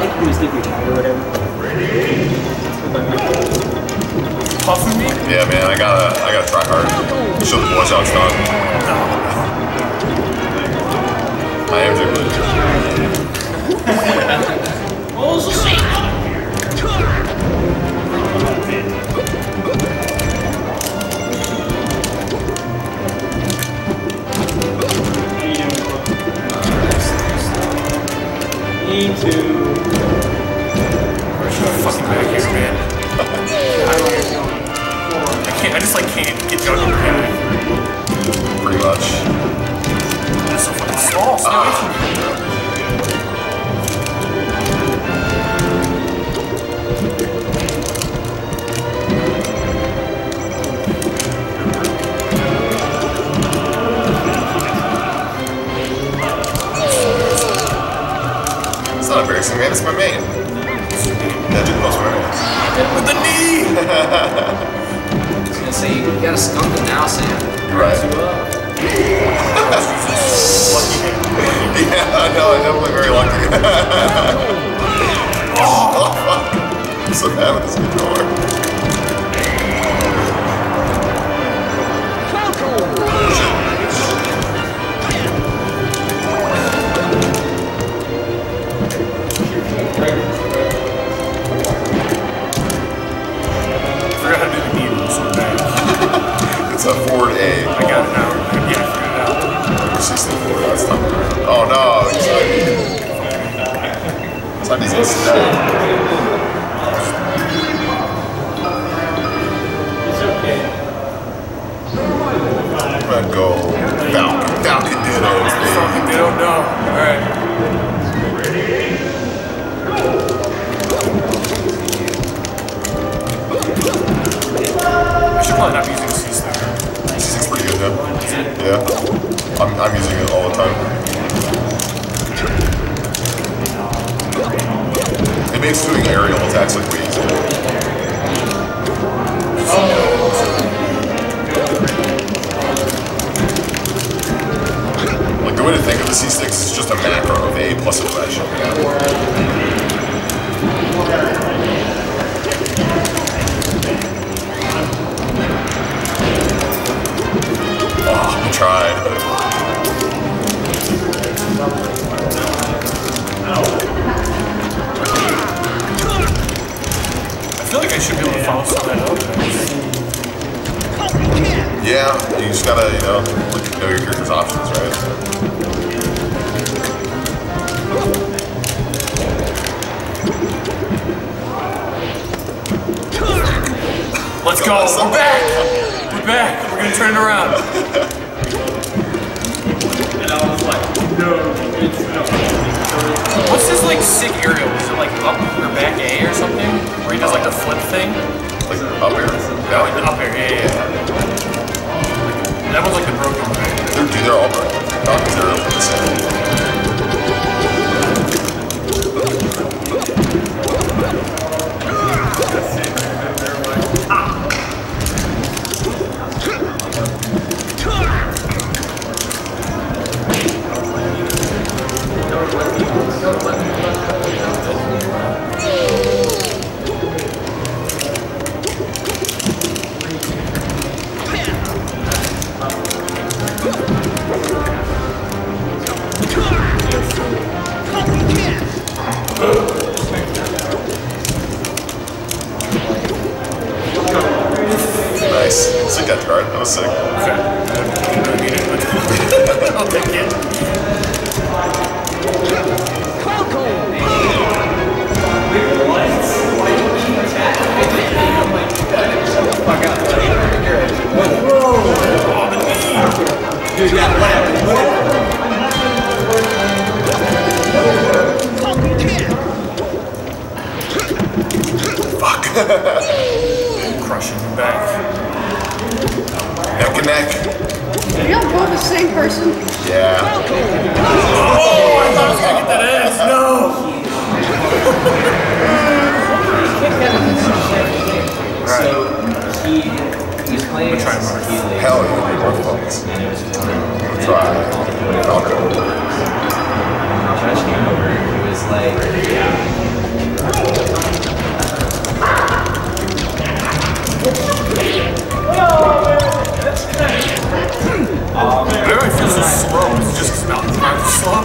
all I can do is give you time or whatever. Puffing me? Yeah, man, I gotta try hard. Show the boys how it's done. I am Jigglypuff. What was the same? Need to. Fucking back here, man. I just can't get judged in the panic. Pretty much. That's so fucking small. It's not embarrassing, man. It's my main. That did the most work. With the knee! I was gonna say, you gotta skunk it now, Sam. Right. Lucky. Yeah, I know. I'm definitely very lucky. Oh, fuck. I'm so bad with this controller. It's a forward A. I got it now. Yeah, I got it now. 64, that's not good. Oh no, he's not even. It's not easy to step. It's okay. Red gold. Falcon. Falcon ditto. Falcon ditto, no. Alright. I'm not using C6. C6's pretty good, yeah. Yeah. I'm using it all the time. It makes doing aerial attacks like way easier. Like the way to think of the C6 is just a macro of A plus a flash. Yeah. Oh, I tried. I feel like I should be able to follow something up. Yeah, you just gotta, you know, know your character's options, right? Let's go! We're back! We're back! We're gonna turn it around. And I was like, no, it's no. What's this like sick aerial? Is it like up or back A or something? Where he does like the flip thing? Like up air? Yeah, like the up air, yeah. That one's like the broken one. Dude, they're all broken. They're all the same. Ah! Nice. Sick that card. That was sick. Okay. I'll take it. Dude, yeah, fuck. Crushing him back. Neck and neck. Are y'all both the same person? Yeah. Oh, I thought I was gonna get that ass. No. So, he's playing Marth. Hell yeah. Josh came over and he was like, yeah.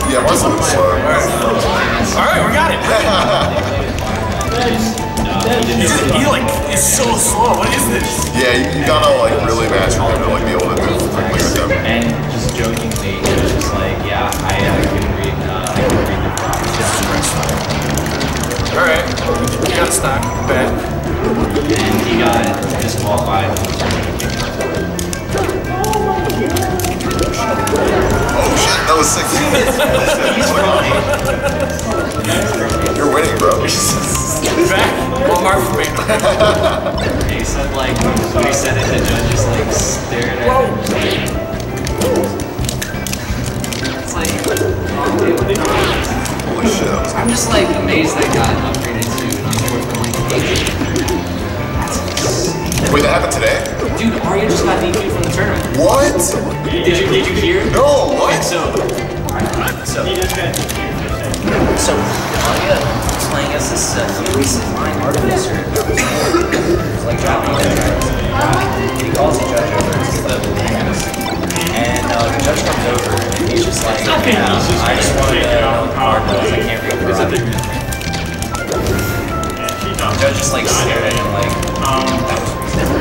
Yeah, mine's a little slow. Alright, we got it. Just healing is so slow. What is this? Yeah, you gotta like really master them to like be able to move quickly with them. And just jokingly, it was just like, yeah, I can read the box. Alright, we got stuck. Bad. And he got disqualified. Oh shit, that was 6 minutes. You're winning, bro. Back. One mark for me. He said, like, when he said it, the judge just, like, stared at him. It's like, oh, dude, what did you do? Holy shit. I'm just, like, amazed that got upgraded to an unfortunate like 8. Wait, that happened today? Dude, Mario just got DQ'd from the tournament. What? Did you hear? No, what? So, Mario was playing as this recent line art producer. It's like dropping like that. He calls the judge over to the hands. And the judge comes over and he's just like, I just wanted to know the card because I can't read the The judge just like stared at him like, that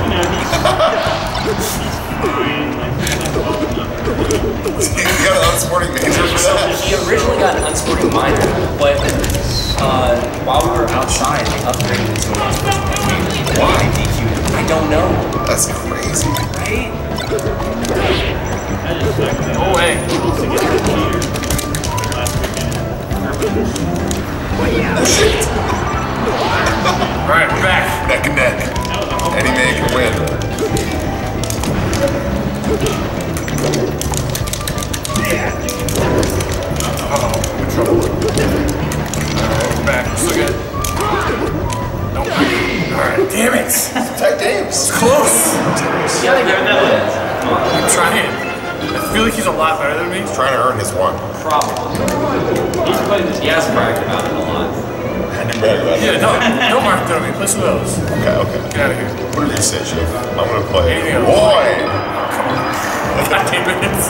was he got an unsporting major for that? He originally got an unsporting minor, but while we were outside, they upgraded it to an unsporting major. Why? I don't know. That's crazy. Right? Oh, hey. Oh, shit. Alright, we're back. Neck and neck. Any man can win. Yeah. I'm in trouble. Alright, we're back. Still good. Nope. Alright, damn it. Tight games. Close. Yeah, they got that. I'm trying. I feel like he's a lot better than me. He's trying to earn his one. Probably. He has bragged about it a lot. Yeah, no Marth, don't me. Play some of those. Okay, okay. Get out of here. What did you say, Chief? I'm gonna play. Boy! Come on. Got 10 minutes.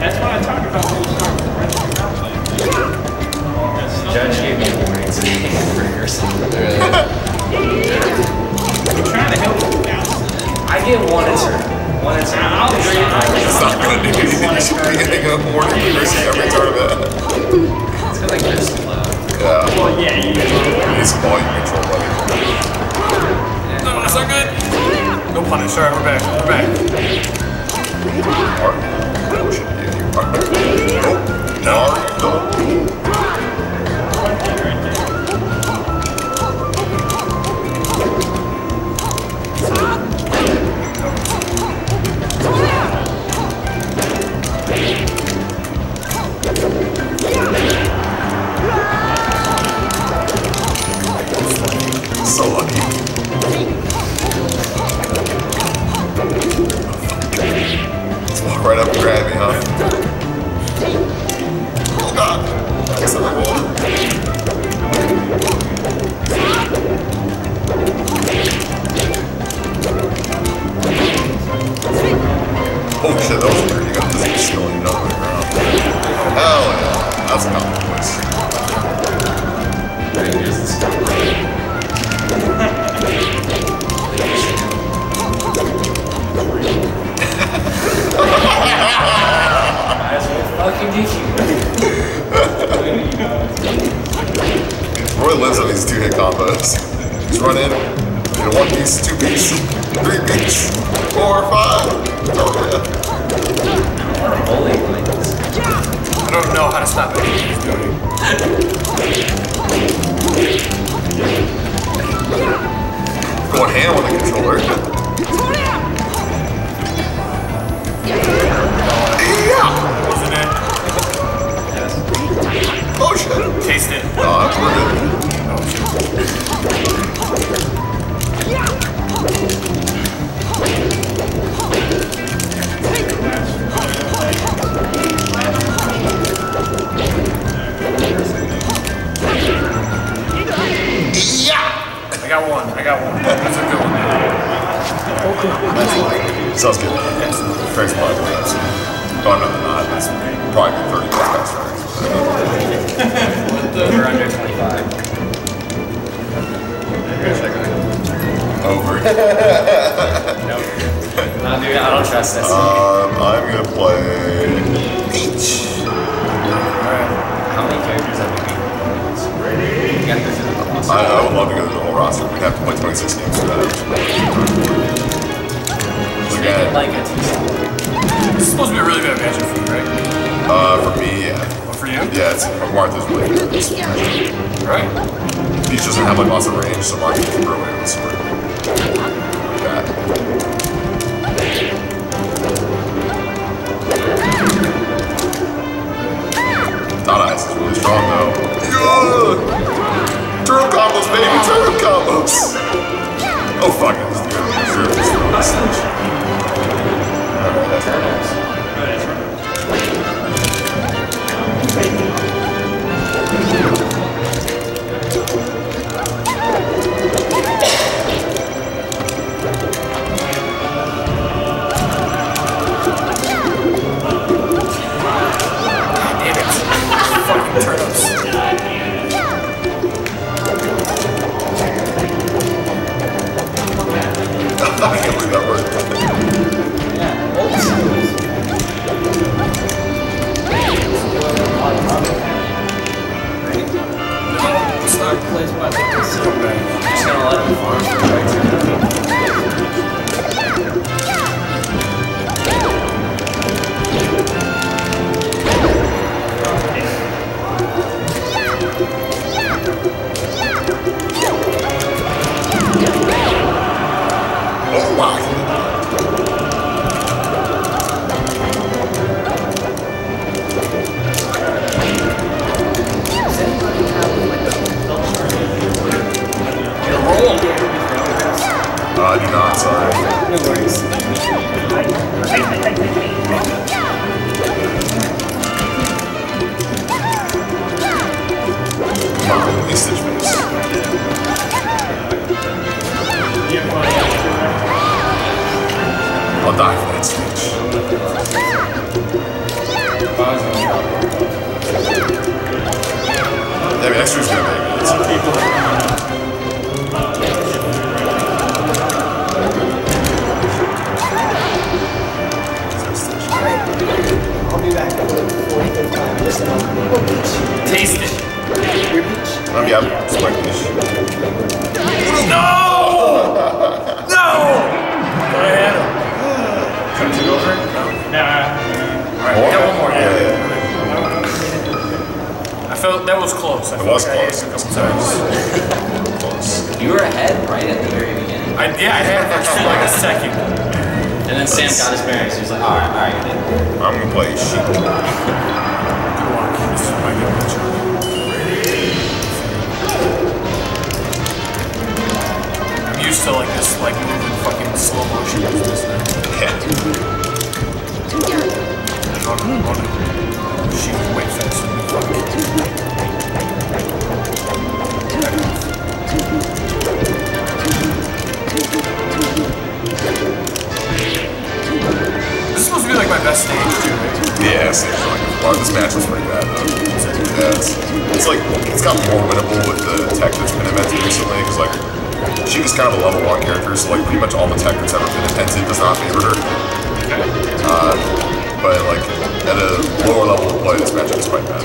That's what I talked about when we started. The judge gave me a warning today for rehearsal. I'm trying to help you now. I get one answer. One answer. I'll agree. It's not going to do anything. You should be getting a warning versus every tournament. It's going to like this loud. Yeah. Well, yeah, you get it. It's volume control, buddy. No, that's not good. No punish. Alright, we're back. We're back. What should I do here? Nope. No. Nope. So lucky. Let's walk right up and grab me, huh? Oh god. That's another wall. Oh shit, that was weird. You got this snowing up on the ground. Hell yeah. That's not the place. Right, here's the stuff. Roy lives on these 2-hit combos. Just run in, get a 1-piece, 2-piece, 3-piece, 4 or 5. Oh yeah. I don't know how to stop it. Going ham on the controller. Yeah! Wasn't it? Yes. Oh shit. Taste it. Oh, that's worth it. Yeah! I got I got one. That's a good one. Okay. Sounds good. It's first blood. Oh no, not. That's probably 30 bucks first. Over under 25. Over. Nope. No, dude, I don't trust this. I'm gonna play Peach. How many characters have we beat? I would love to go to the whole roster. We'd have to play 26 games for that. Look at it. Like a two-star. This is supposed to be a really good matchup for you, right? For me, yeah. Well, for you? Yeah, it's Martha's really good. Right? Peach doesn't have like lots of range, so Martha can throw away with the sword. Like that. Not Ice is really strong though. Good. Turtle combos, baby! Turtle combos! Oh, fuck it. I'm sure it's the last stage. Alright, that's what it is. God damn it. Fucking turtles. I can't believe that worked. Yeah, old schools. No, Stark plays by the consumer. I'm just gonna let him farm for right now. Oh my! I do not, sorry. No worries. Come on, at least there's minutes. I'll die for that switch. Yeah, but extra's gonna make it. I'll be back in 4 to 5 minutes. Taste it. Your peach? Yeah, it's my peach. No! No! Two over? No. Nah. Alright, we got one more. Yeah. I felt that was close. It was close. Like close. You were ahead right at the very beginning. I had like a second. And then Sam got his bearings. He was like, alright, dude. I'm gonna play shit. Good luck. This is my good matchup. I'm used to like this, like moving fucking slow motion. She was way faster than this is supposed to be like my best stage, too. Yeah, stage. Wow, this match was pretty bad, though. Yeah, it's like, it's gotten more winnable with the tech that's been invented recently, because like, she was kind of a level 1 character, so like, pretty much all the tech that's ever been invented does not favor her. But like, at a lower level of play, this matchup is quite bad.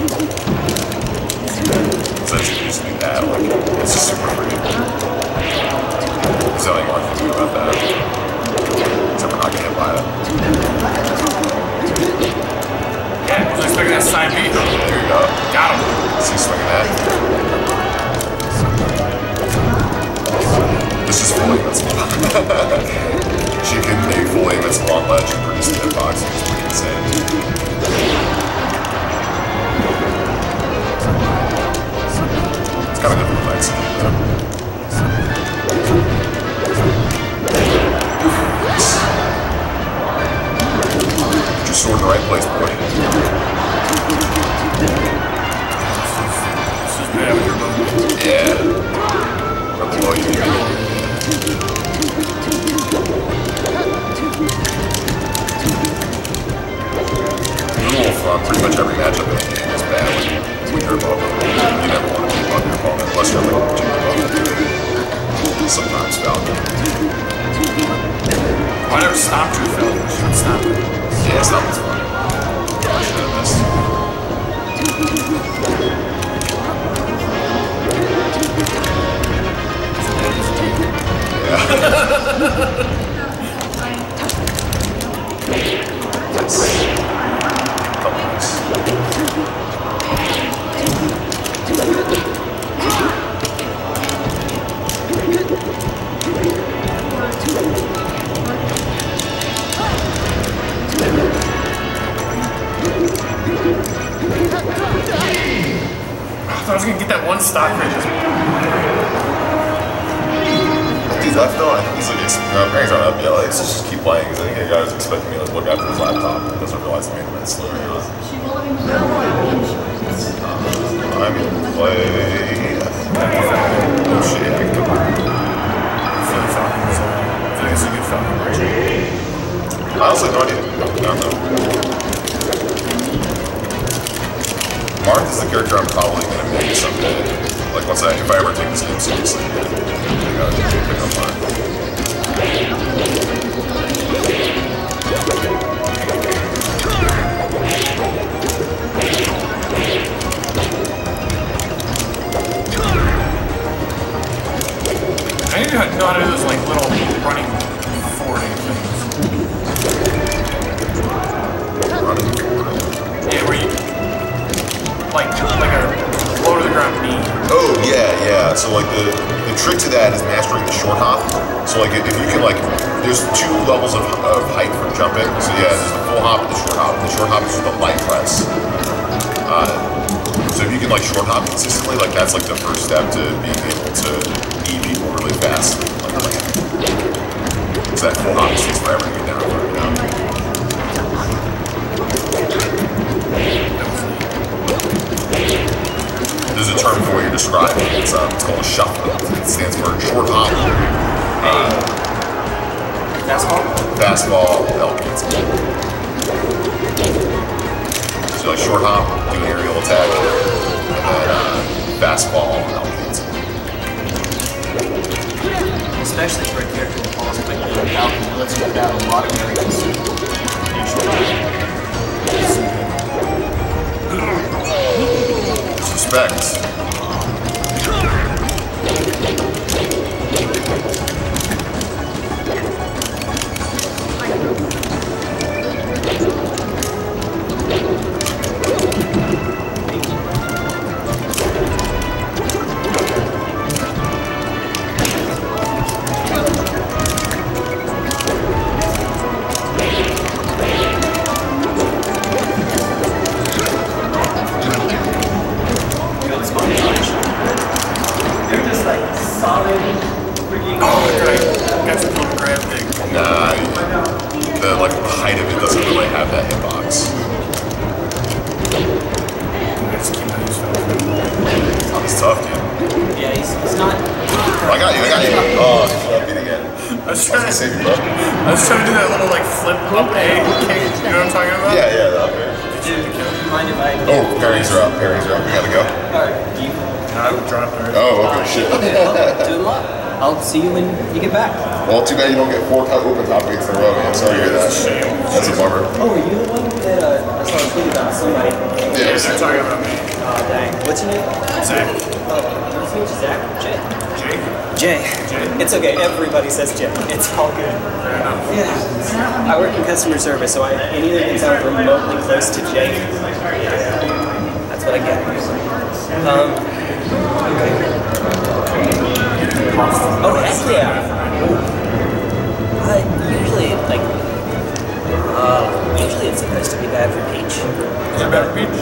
So it should just be that, like, it's just super free. There's nothing more I can do about that. Except we're not gonna hit by it. Yeah, I was expecting that side beat. There you go. Got him. See, swinging that. This is fully that's she can do full aim at long ledge and produce the box. Insane. It's kind of different legs. Just sword in the right place, boy. This is bad. Yeah. Below you. pretty much every matchup in the game is bad when you're above them. You never want to be above your opponent unless you're like Jigglypuff. Sometimes Falcon. I never stopped you, Falcon. You should stop it. Yeah, stop it. I should have missed. Yeah. Yes. I was gonna get that one stock right this one. Dude, left though, I think he's like, ranks on FBLA, so just keep playing, because I think the guy was expecting me to look after his laptop, and doesn't realize I'm making that slow. I'm gonna play. Oh shit, I can go back. I think it's a good Falcon, right? I honestly have no idea. Marth is the character I'm probably going to make someday. Like, once if I ever take this game seriously, I gotta pick up Marth. I need to know how to do those, like, little running forward things. Yeah, where you... like a low to the ground knee. Oh, yeah, yeah. So, like, the trick to that is mastering the short hop. So, like, if you can, like, there's two levels of height for jumping. So, yeah, there's the full hop and the short hop. The short hop is just the light press. So, if you can, like, short hop consistently, like, that's, like, the first step to being able to eat people really fast. Like, it's that full hop is forever to get down to right now. There's a term for what you're describing. It's called a shuffle. It stands for short hop. Fastball? Fastball, Elkins. So like short hop, do an aerial attack, and then fastball, Elkins. Especially for a character that falls quickly on Falcon, it lets you put out a lot of areas. Respect. See you when you get back. Well, too bad you don't get four cut open top weeks in a row. I'm sorry to hear that. That's a bummer. Oh, are you the one that I saw a tweet about somebody? Yeah, they're talking about me. Oh, dang. What's your name? Zach. What's your name? Zach? Jay? Jay. Jay. It's okay. Everybody says Jay. It's all good. Fair enough. Yeah. I work in customer service, so anything that's out remotely close to Jay, that's what I get. Oh, heck yeah! Usually it's supposed to be bad for Peach. Is it bad for Peach?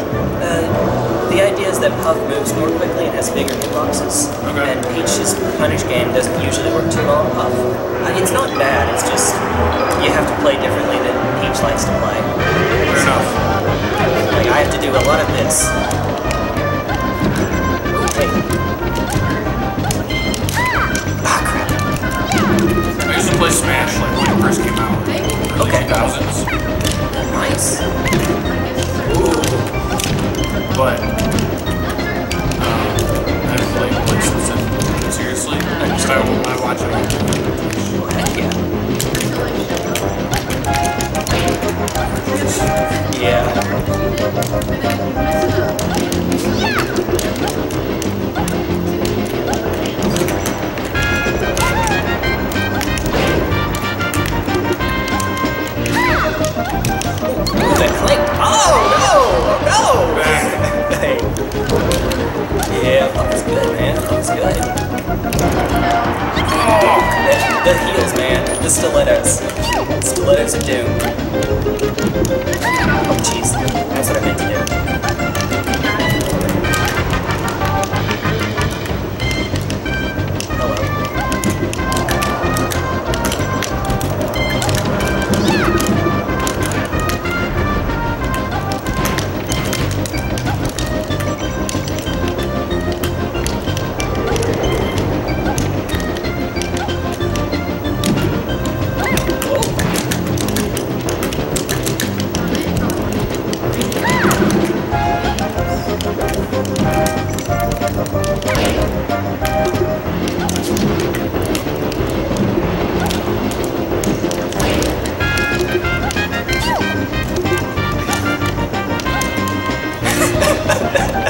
The idea is that Puff moves more quickly and has bigger hitboxes. Okay. And Peach's punish game doesn't usually work too well on Puff. It's not bad, it's just you have to play differently than Peach likes to play. Fair enough. Like, I have to do a lot of this. Play Smash like when it first came out. Okay. 2000s. Nice. Ooh. but I don't play Glitch specifically. Seriously, I watch it on Glitch. Yeah. Yeah, looks good, man. Looks good. The heels, man. The stilettos. Stilettos are doomed. Oh, jeez. That's what I meant to do.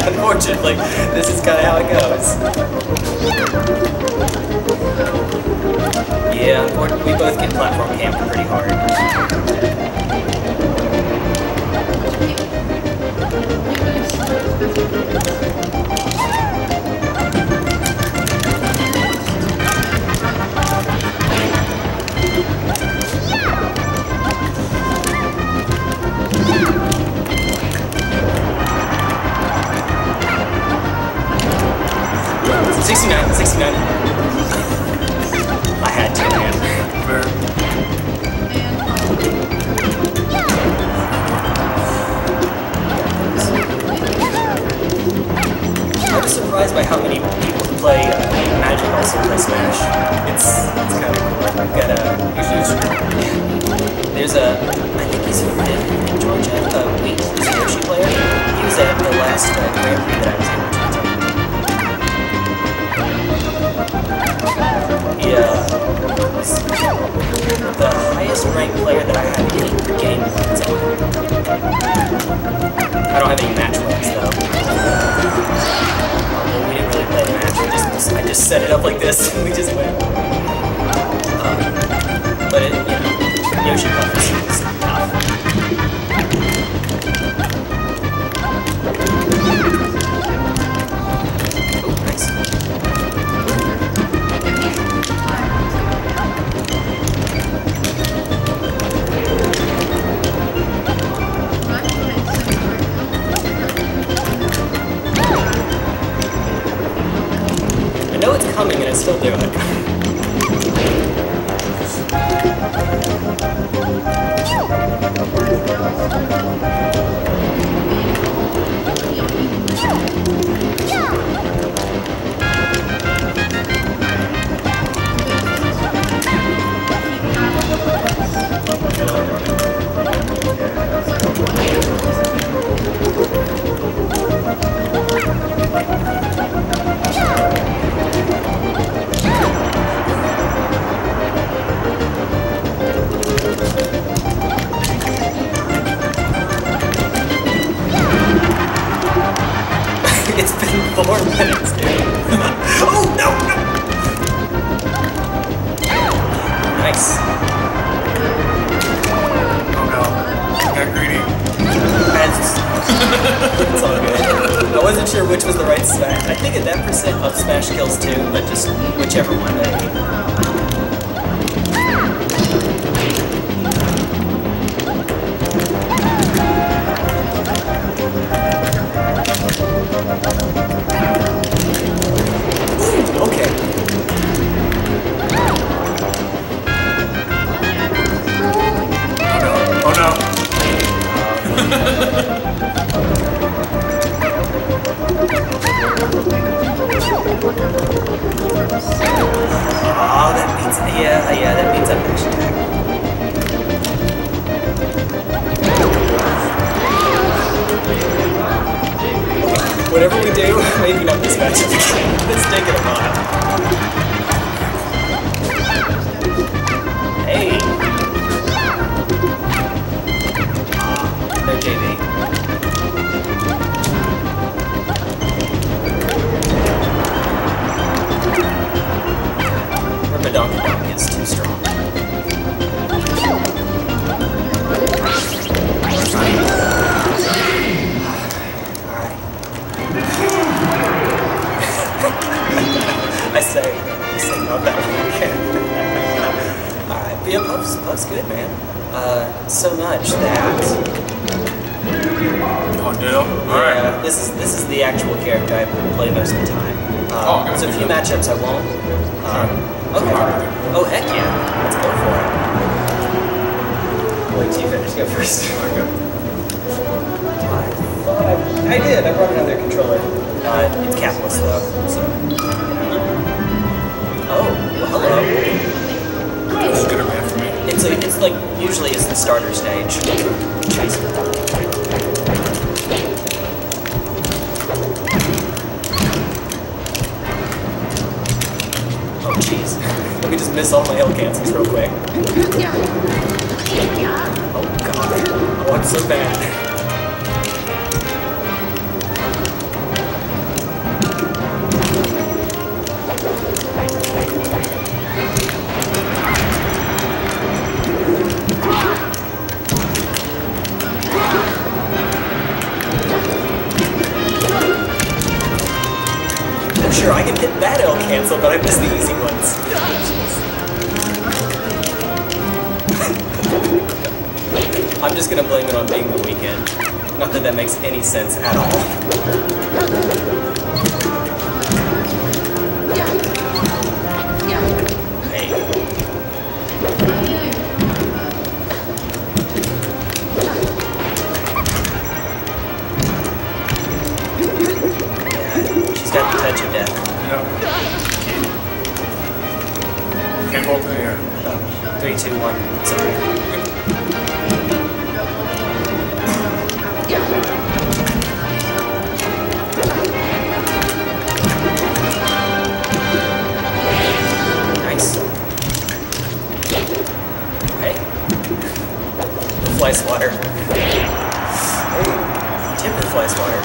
Unfortunately, this is kind of how it goes. Yeah, we both get platform camped pretty hard. By how many people who play Magic also play Smash. It's kind of cool. We've got I think he's from Georgia, Wheat, he's a Yoshi player. He was at the last Grand Prix that I was able to attend. Yeah. The highest ranked player that I had in any game was ever. I don't have any match wins though. We didn't really play the match, I just set it up like this, and we just went. But it, Jigglypuff is tough. Oh, nice. Coming and it's still doing it. It's been 4 minutes, dude. Oh, no, no! Nice. Oh, no. I got greedy. It's all good. I wasn't sure which was the right smash. I think at that percent of smash kills too, but just whichever one But yeah, Puff's good, man. So much that... Oh, do? Alright. Yeah, this is the actual character I play most of the time. So a few matchups I won't. Okay. Oh, heck yeah. Let's go for it. Wait, you finish. Go first. I did. I brought another controller. It's capless, though. So. Oh, well, hello. This is gonna be bad for me. It's like, usually it's the starter stage. Let me just miss all my L-cancers real quick. Oh god, I want so bad. I'm sure I can hit that L-cancel, but I missed the easy ones. I'm just gonna blame it on being the weekend. Not that that makes any sense at all. Hey. Yeah, she's got the touch of death. Yep. Can't hold her here. Oh, 3, 2, 1. Sorry. Nice. Hey. Fly swatter. Oh, timber fly swatter.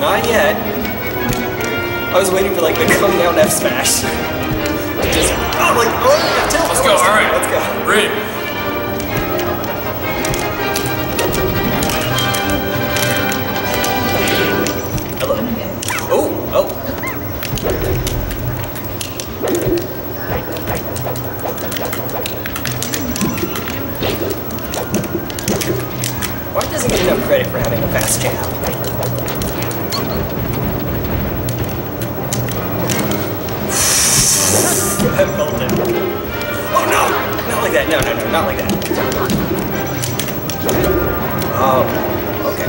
Not yet. I was waiting for like the come down F smash. Just, oh, like, oh, yeah, let's go. All right, let's go. Ready. Hello. Oh. Marth doesn't get enough credit for having a fast jab. I felt it. Oh no! Not like that. No, no, no. Not like that. Oh. Okay.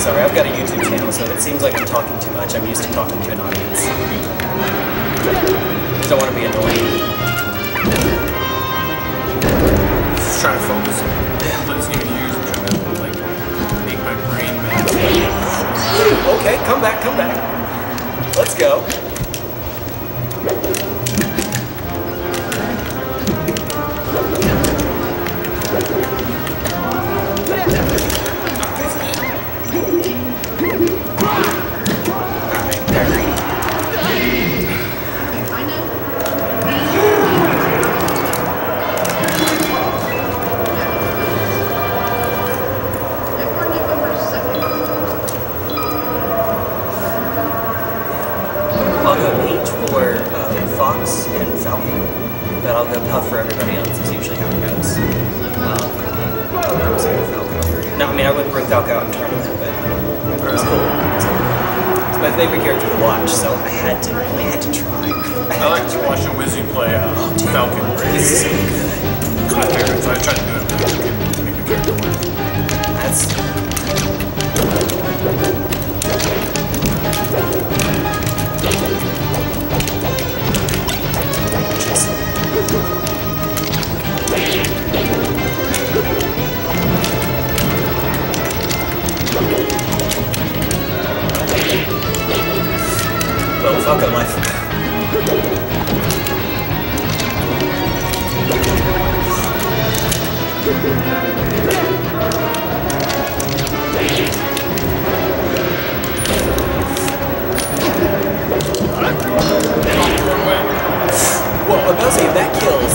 Sorry, I've got a YouTube channel, so it seems like I'm talking too much. I'm used to talking to an audience. Just don't want to be annoying. Just trying to focus. Yeah. Let's give it years of trying to, like, make my brain mad. Okay, come back, come back. Let's go. fuck up my Whoa, about to say that kills.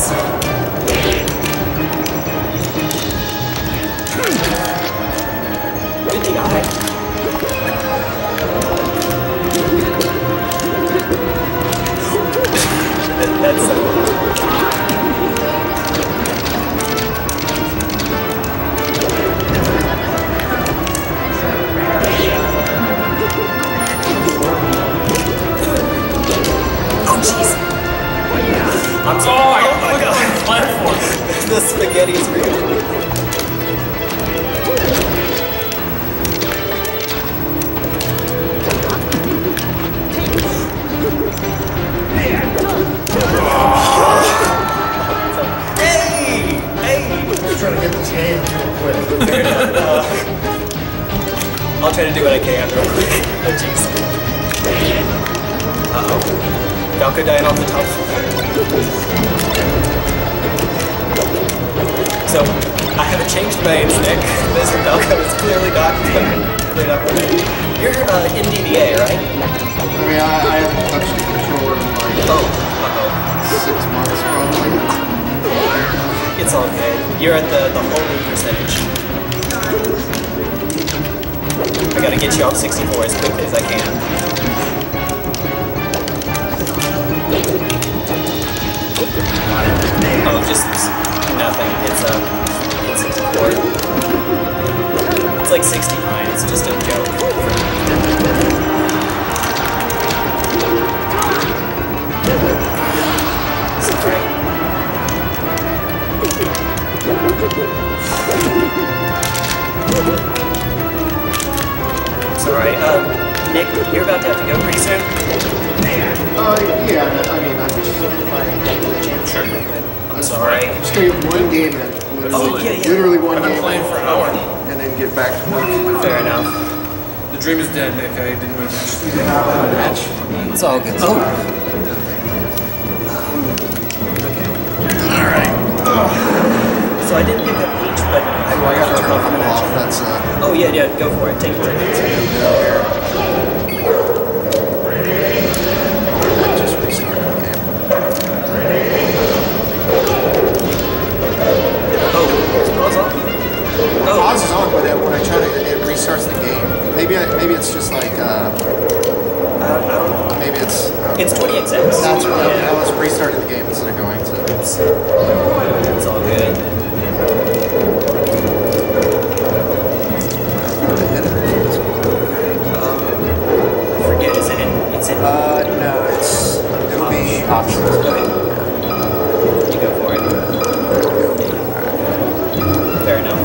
The spaghetti is real. Oh. Hey! Hey! You're trying to get the change real quick. I'll try to do what I can real quick. Oh, jeez. Uh-oh. Falco dying off the top. So, I haven't changed my stick. This Falco is clearly not cleared up with it. You're in DBA, right? I mean, I haven't touched the controller in like 6 months, probably. It's all good. You're at the holy percentage. I gotta get you off 64 as quickly as I can. Oh, just... nothing. It's 64. It's like 69. It's just a joke. Sorry. Nick, you're about to have to go pretty soon. Yeah. I mean, I'm just simplifying. Sure. I'm sorry. I'm just gonna get one game in. Literally one game. I've been playing for an hour. And then get back to work. Fair enough. The dream is dead, Nick. I didn't win a match. You did not win a match? It's all good. Oh. Okay. Alright. So I didn't pick up Peach, but I got her off the match. That's, oh, yeah, go for it. Take it. Just restart the game. Pause is on, but when I try to, it restarts the game. Maybe it's just like, maybe it's... it's 20XX. That's what I was restarting the game instead of going to... Oops. It's all good. I forget, is it in... It's in... no, it's... It'll be options. You go for it. Fair enough.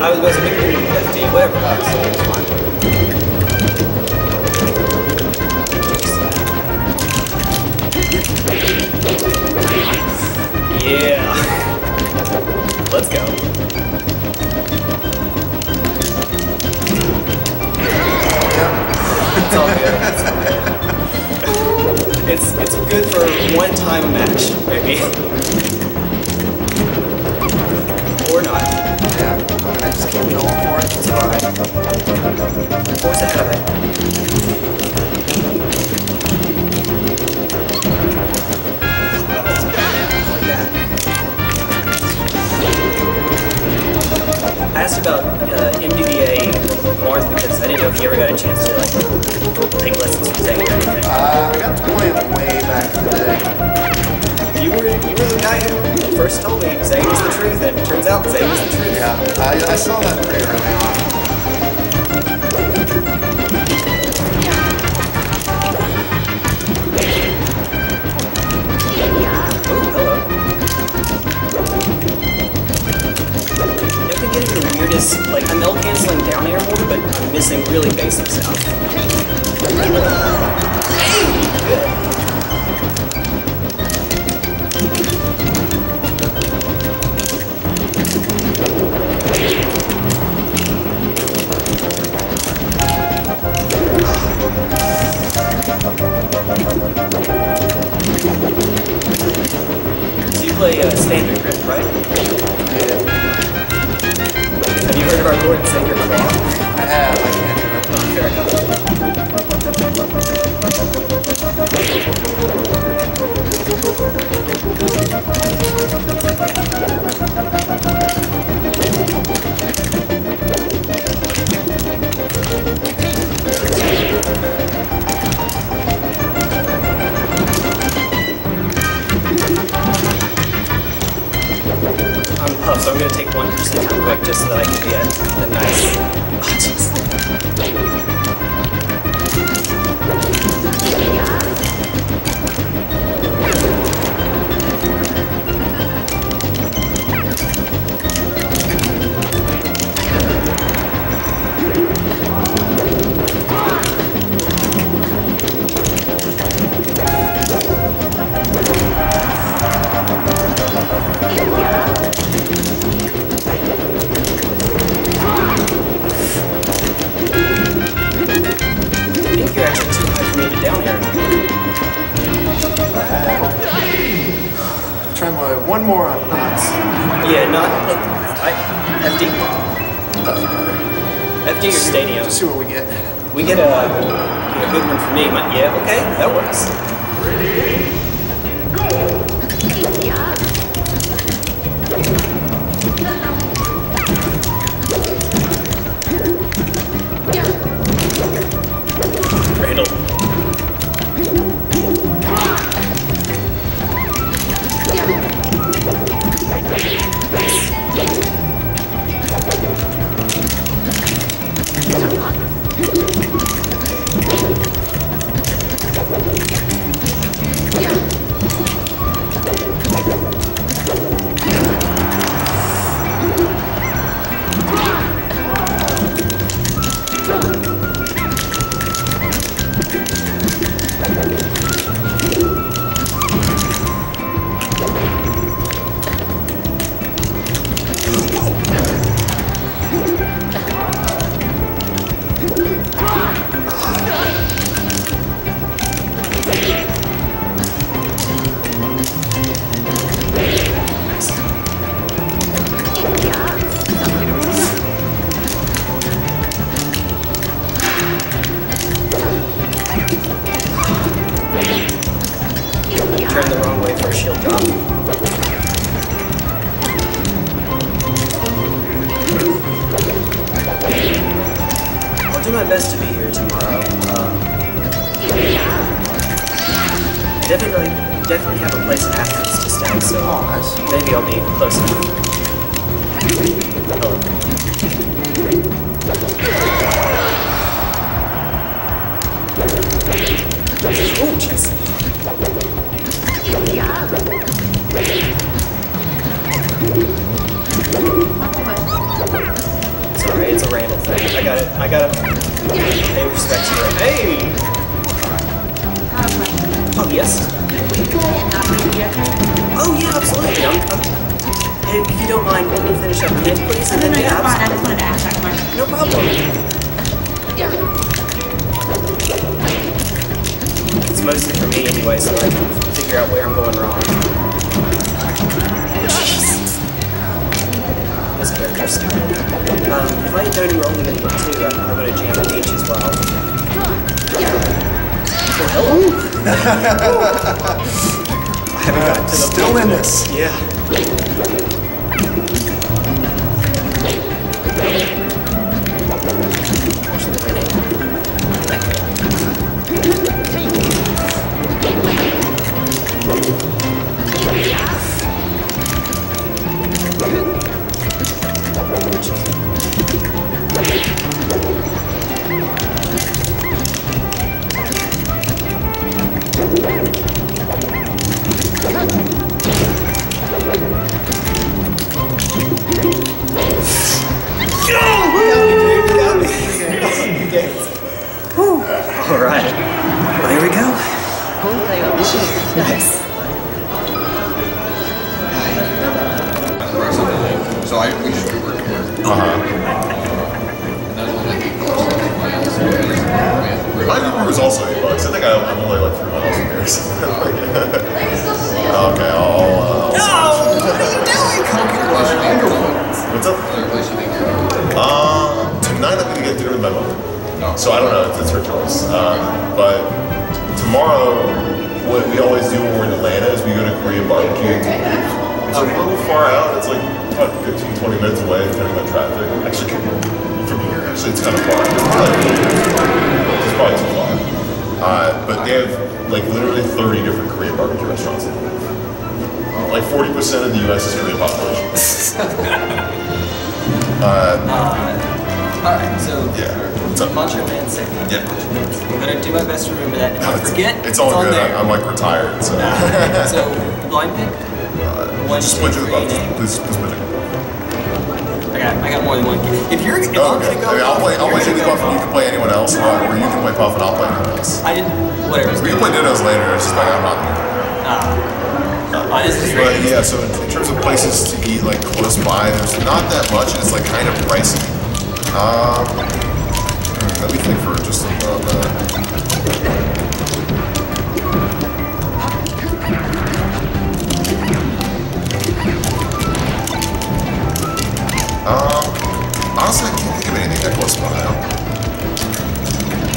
I was supposed to make a FD, whatever, so it's fine. Yeah. Let's go. It's all good. It's good for a one-time match, maybe. Or not. Yeah, I just keep going for it. It's alright. What's ahead of it? Like that. I asked about MDBA Marth because I didn't know if you ever got a chance to like take lessons from Zach or anything. I got to play him way back in the day. You were the guy who first told me Zane was the truth, and it turns out Zane was the truth. Yeah, I saw that pretty early on. Oh, hello. I've been getting the weirdest, like, I'm not canceling down air more, but I'm missing really basic stuff. Hey! Good. basically a standard grip, right? Yeah. Have you heard of our Lord and Savior Claw? I have, I can't do it. Fair so I'm going to take 1% real quick just so that I can get the nice... Oh, jeez. One more on knots. Yeah, not FD. FD or stadium. Just see what we get. We get a good one for me. Yeah, okay, that works. Ready? Definitely have a place in Athens to stay, so maybe I'll be close enough. Oh, jeez. Sorry, it's a random thing. I gotta pay respect to it. Hey! Oh, yes? Oh, yeah, absolutely. If you don't mind, let me finish up with it, please. And then I just wanted to ask that question. No problem. Yeah. It's mostly for me anyway, so I can figure out where I'm going wrong. This character's stupid. If I had known you were only going to get 2, I would have jammed H as well. Yeah. Well, hello. I haven't gotten to the still point in this. Yeah. Okay, I'll... So I don't know, it's her choice. But tomorrow, what we always do when we're in Atlanta is we go to Korean barbecue. It's like a little far out, it's like, what, 15, 20 minutes away, depending on traffic. Actually, from here, actually, it's kind of far. It's probably too far. But they have, like, literally 30 different Korean barbecue restaurants in the world. Like 40% of the U.S. is Korean population. Alright, so Macho Man said that. Yeah. I'm going to do my best to remember that. If I forget, it's all good. I'm like retired, so. So, blind pick? Just put your buff. I got more than one game. If you're going to go, I'll play Jigglypuff and you can play anyone else, or you can play Puff and I'll play anyone else. I didn't, whatever. We can play Dittos later, it's just like I'm not there. But yeah, so in terms of places to eat like close by, there's not that much, and it's like kind of pricey. Let me think for just a moment. Honestly, I can't think of anything that close by.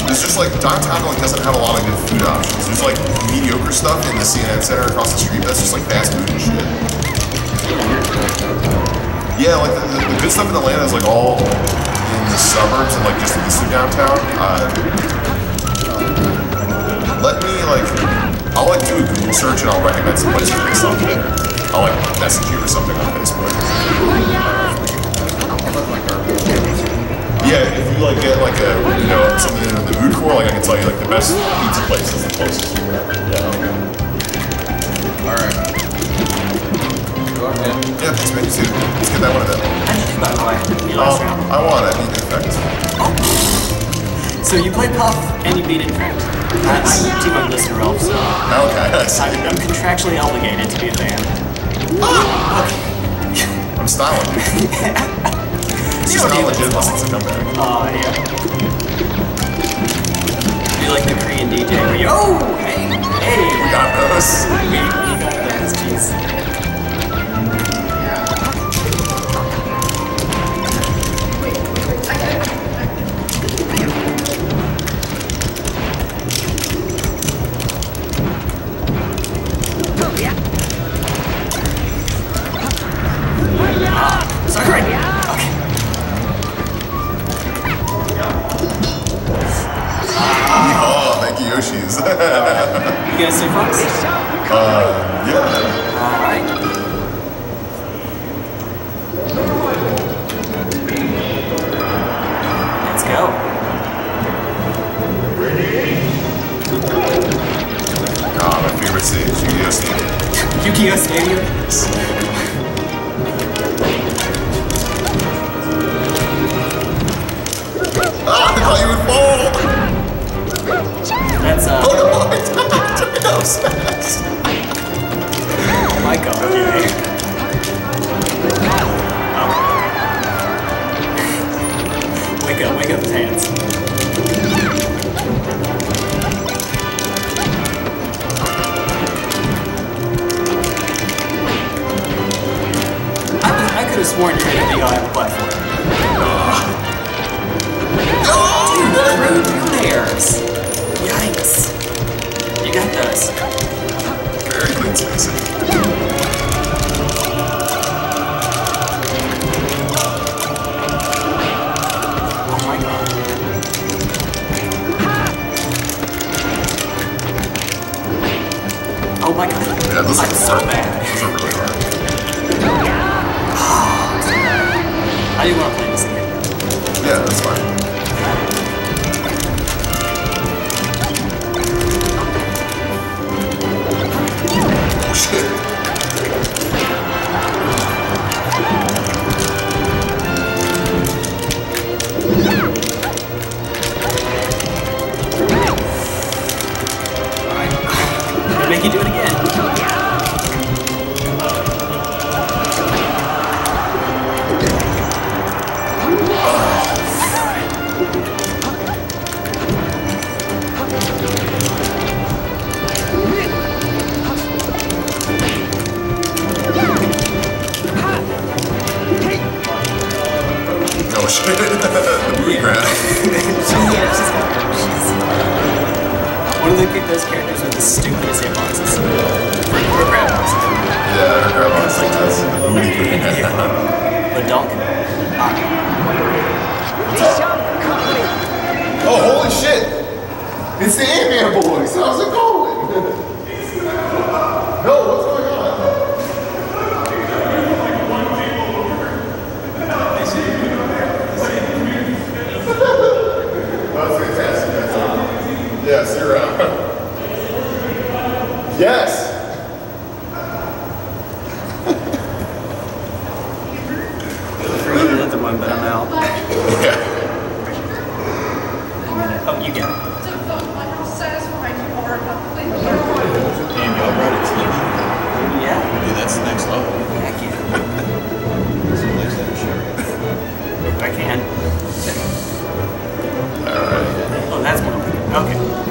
It's just like downtown like doesn't have a lot of good food options. There's like mediocre stuff in the CNN Center across the street that's just like fast food and shit. Yeah, like the good stuff in Atlanta is like all in the suburbs and like just east of downtown. I'll like do a Google search and I'll recommend some places based on it. I'll like message you or something on Facebook. Yeah, if you like get like a, you know, something in the food court, like I can tell you like the best pizza place is the closest. Yeah. Okay. Alright. Yeah, thanks man, you too. Let's get that one of them. How'd you do by the way? I won it, you did effect. Oh. So you played Puff and you beat in fact. I'm team on this Ralph, so. Okay, I see. I'm contractually obligated to be a fan. Ah! Okay. I'm styling you. It's not legit unless it's a comeback. Yeah. Be like the Korean DJ where you, oh, hey, hey. We got those. We got those, jeez. You guys say Fox? Yeah. Alright. Let's go. Ah, my favorite city is Yu-Gi-Oh! Stadium. Yu-Gi-Oh! Stadium? Ah, I thought you would fall! That's oh my god, okay. Oh. Wake up, hands. I could have sworn you didn't think I have a platform. Oh, dude, the root players! Yikes. You got those. Very clean space. Oh my god. Oh my god. Yeah, this is so bad. Those are really hard. I didn't want to play this again. Yeah, that's fine. The booty grab. One of those characters with the stupidest inboxes. Or grandmas. Yeah, her grandma's like this. But Dalkin. Oh, holy shit! It's the Ant-Man boys! How's it going? No, what's going on? That's fantastic. Yes, you're out. Yes! Forget the other one, but I'm out. Yeah. Oh, you get it. Yeah. Dude, that's the next level. Yeah, I can. That's the next level, sure. I can. Alright. Oh, that's one. Okay.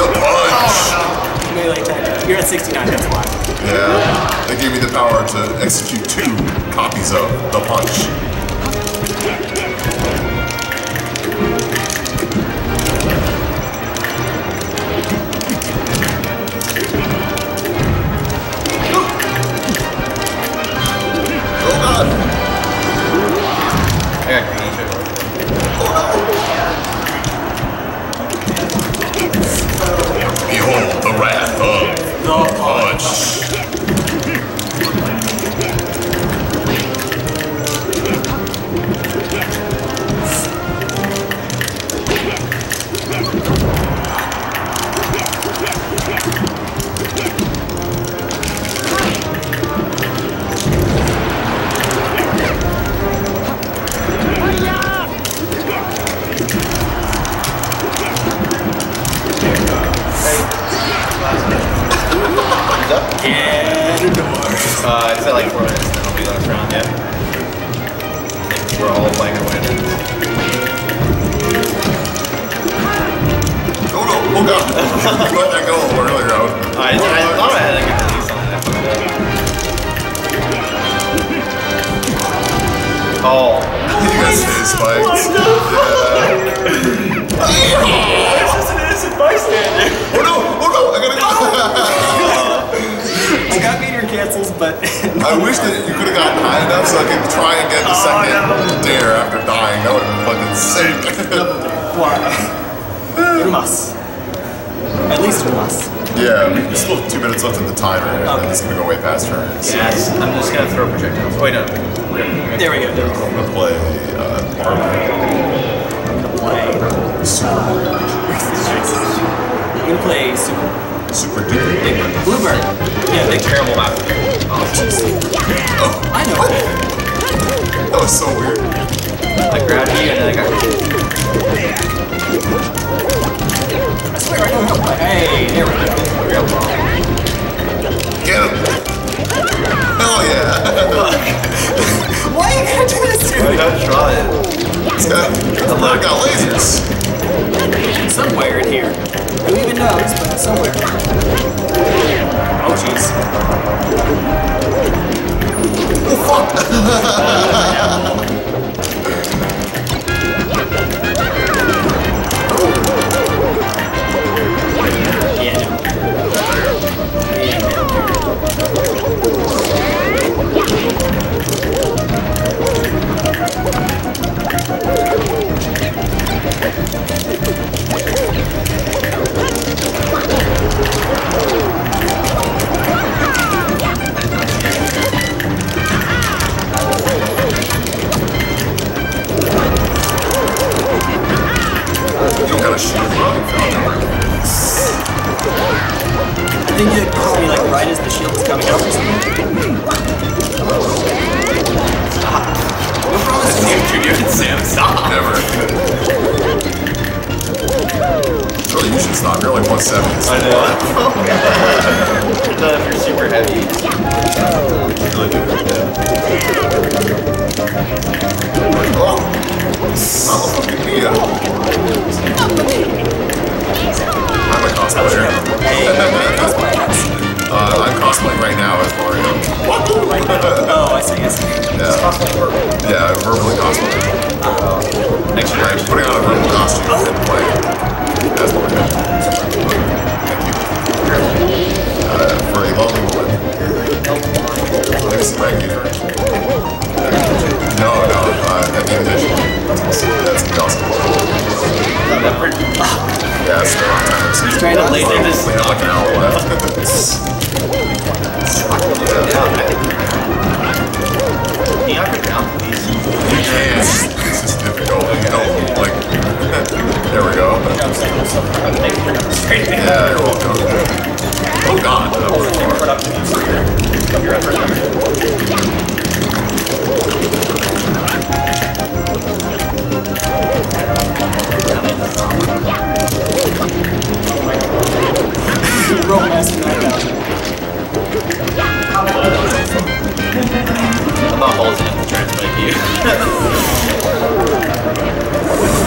the punch! Oh, no. Melee attack. You're at 69, that's why. Yeah, that gave me the power to execute 2 copies of the punch.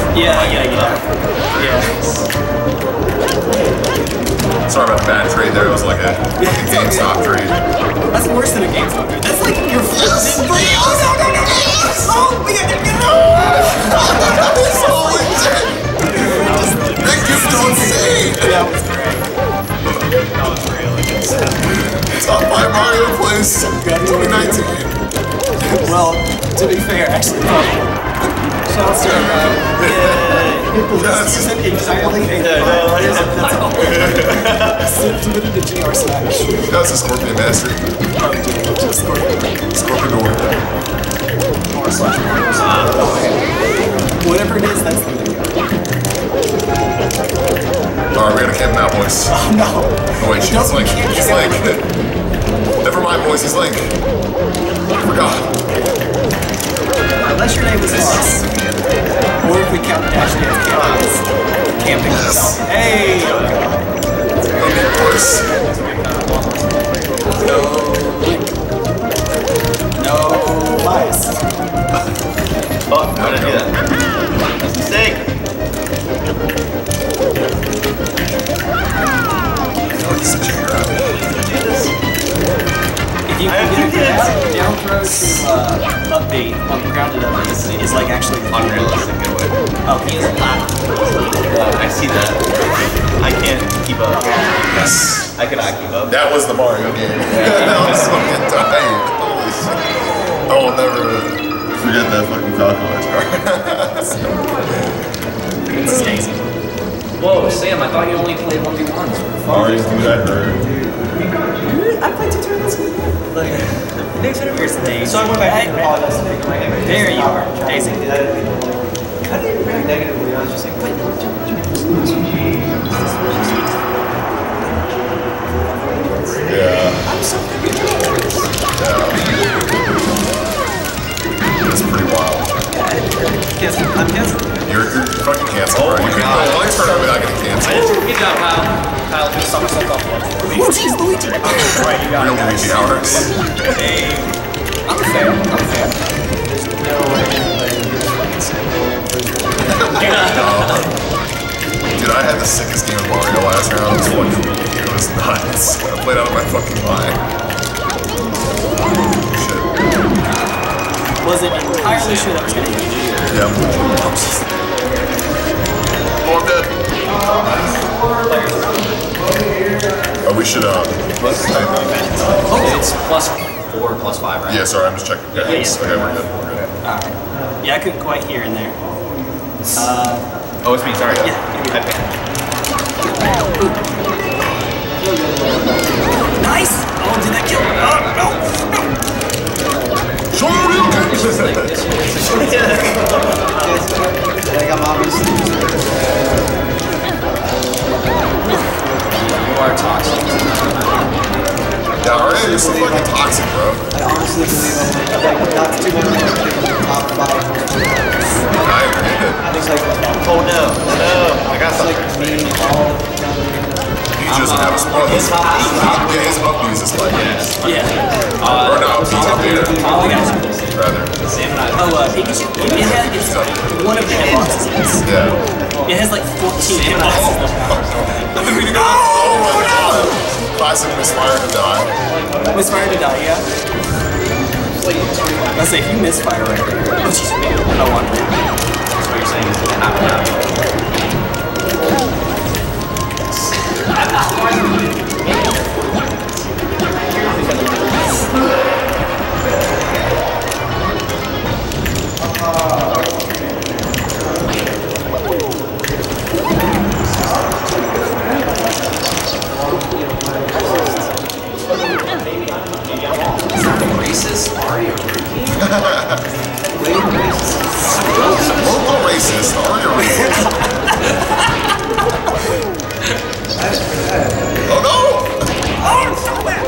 Yeah, Sorry about the bad trade there. It was like a GameStop trade. That's worse than a GameStop trade. That's like your first thing. Oh, no, no, no, no. Oh, we got to get out. This whole shit. That just don't say. That was great. That was really good stuff. Top 5 Mario Place 2019. Well, to be fair, actually, shouts to this isn't exactly a submitted to GR Smash. That was a Scorpion Master. Scorpion Award. Whatever it is, that's the video. Alright, we gotta camp out, boys. Oh no. Oh wait, she's like, he's like, never mind, boys, he's like, I forgot. Unless your name was Marth. Or if we kept dash dance campings. Camping yourself. Hey! Of course. No. No bias. Oh, how did I do that? That's a mistake. If you can get a down throw to up B on the ground to up is like actually unrealistic in a way. Oh, he is loud. I see that. I can't keep up. Yes. I cannot keep up. That was the Mario game. Yeah. That was fucking dying. Holy shit. I will never forget that fucking calculator. It's crazy. Whoa, Sam, I thought you only played 1v1s. Oh, you do that, I played 2v1s. Like, there's a weird stage. So I went back and all that stuff. There you are, Daisy. I didn't react negatively. I was just like, wait, yeah. I'm so good. Yeah. That's pretty wild. Cancel. I'm canceling. You're fucking canceled, bro. Oh you couldn't go live for it without getting canceled. I just get out loud. I'll do somersault off one. Oh, jeez, Luigi! Okay, right, you got it. Real Luigi hours. Hey. I'm fair, I'm fair. There's no way you're fucking simple. Dude, I had the sickest game of Mario last round. It was nuts. I played out of my fucking mind. Shit. Wasn't entirely sure that was gonna hit you. Yep. Oh, I'm dead. Oh, we should, oh, it's +4, +5, right? Yeah, sorry, I'm just checking. Yeah, yeah, okay, we're good, we're good. Alright. Yeah, I couldn't quite hear in there. Oh, it's me, sorry. Yeah. Nice! Oh, did that kill me? Oh, no! You are toxic. Yeah, alright, you're so fucking toxic, bro. I honestly believe I'm like, not too many top 5. I agree. I think like, oh no, no. I got something. He doesn't have a spot. His up B is like, yeah. Or no, he's up there. Rather. Sam and I. Oh, it's one of the instances. Yeah. It has like 14 headlines. Oh no! Classic misfire to die. Misfire to die, yeah. Let's say if you misfire right there. Oh jeez, I want to. That's what you're saying is not allowed. I'm not going to do this. Racist Mario. Local racist Mario. Oh no! Oh, I'm so bad!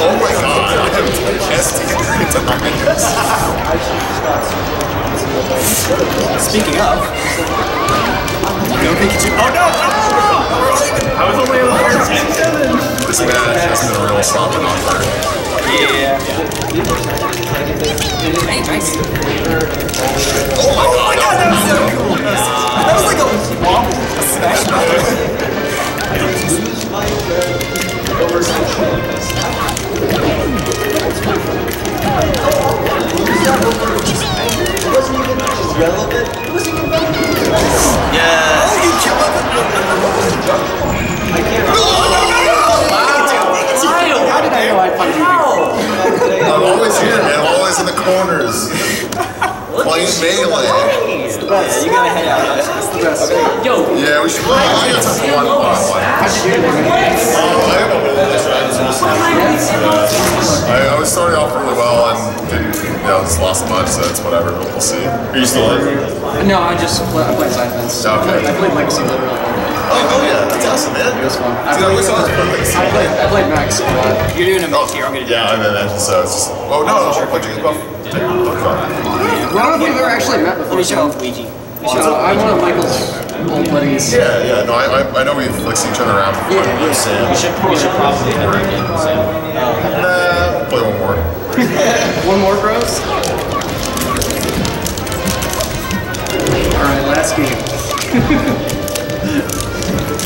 Oh my god! Speaking of, no Pikachu. Oh no! Oh, no! I was only on 37! This match has been a real stopping offer. Yeah. Oh my god, that was so cool! That was like a wobble smash. It wasn't even relevant. It wasn't even relevant. Yeah. Oh, you killed him. I can't remember. Wow. How did I know I fucking did? I'm always here, man. I'm always in the corners. Playing melee. It's the best. Yeah, you gotta head out. It's the best. Okay. Yo. Yeah, we should play. I got some fun. I was starting off really well and didn't, yeah, just lost much, so it's whatever, but we'll see. Are you still in? No, I just played Siphons. Okay. I played Legacy really well. Oh yeah, that's awesome, man. It was fun. I played Max a lot. You're doing a mix here, I'm gonna do it. Yeah, I'm in that, so it's just, oh no, I played Jigglypuff. I don't know if we've ever actually met before. Let me show Luigi. So I'm one of Michael's old buddies. Yeah, yeah. No, I know we've like seen each other around before. Yeah, yeah. Sam. We should probably have a game with Sam. Nah, play one more. One more, bros. All right, last game.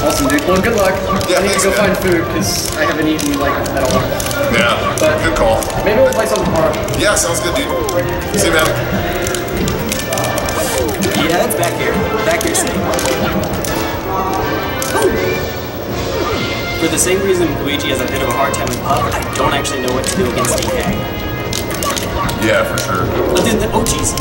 Awesome, dude. Well, good luck. Yeah, I need to go find food because I haven't eaten like at all. Yeah. But good call. Maybe we'll play something tomorrow. Yeah, sounds good, dude. See you, man. Yeah, it's back here. Back here, same. For the same reason Luigi has a bit of a hard time with Puff, I don't actually know what to do against DK. Yeah, for sure. Oh, dude, oh, jeez.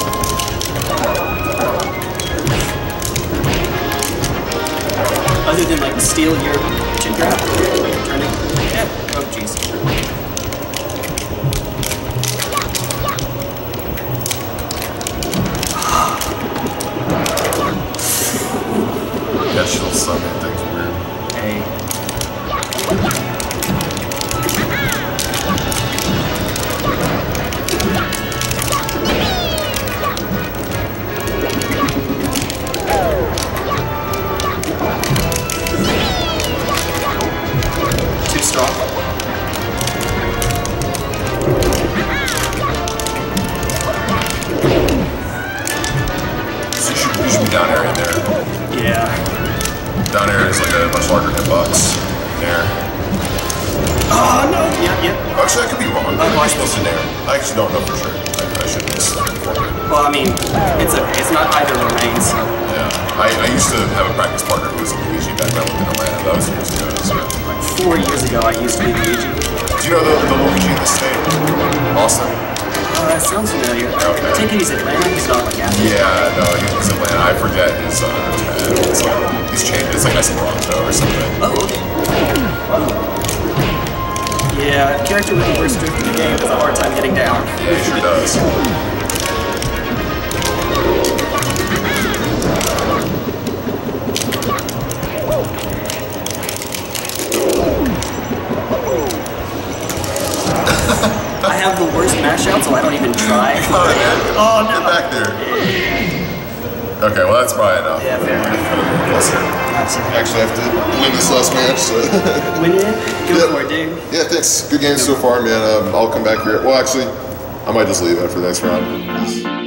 Other than, like, steal your chin grab, turn it. Yeah, oh, jeez. Sure. That shit'll suck, I think it's weird. Hey. Too strong. You should be down area there. Yeah. Down air is like a much larger hitbox. Nair. Oh no! Yep, yep. Actually, I could be wrong. I'm not supposed to nair. I actually don't know for sure. I should have just informed. Well, I mean, it's not either or mains. So. Yeah. I used to have a practice partner who was a Luigi back when I lived in Atlanta. That was years ago. So. Like 4 years ago, I used to be Luigi. Do you know the Luigi in the state? Awesome. Oh, that sounds familiar. Okay. I think he's Atlanta. He's not like Atlanta. Yeah, no, he's Atlanta. I forget his he's changed. It's like Esperanto or something. Oh, okay. Wow. Yeah, character with the worst drift in the game has a hard time getting down. Yeah, he sure does. I have the worst mash out, so I don't even try. Oh, man. Oh, no. Get back there. Okay, well, that's probably enough. Yeah, fair enough. Actually, I have to win this last match. So. Win it? Good for it, dude. Yeah, thanks. Good game so far, man. I'll come back here. Well, actually, I might just leave after the next round.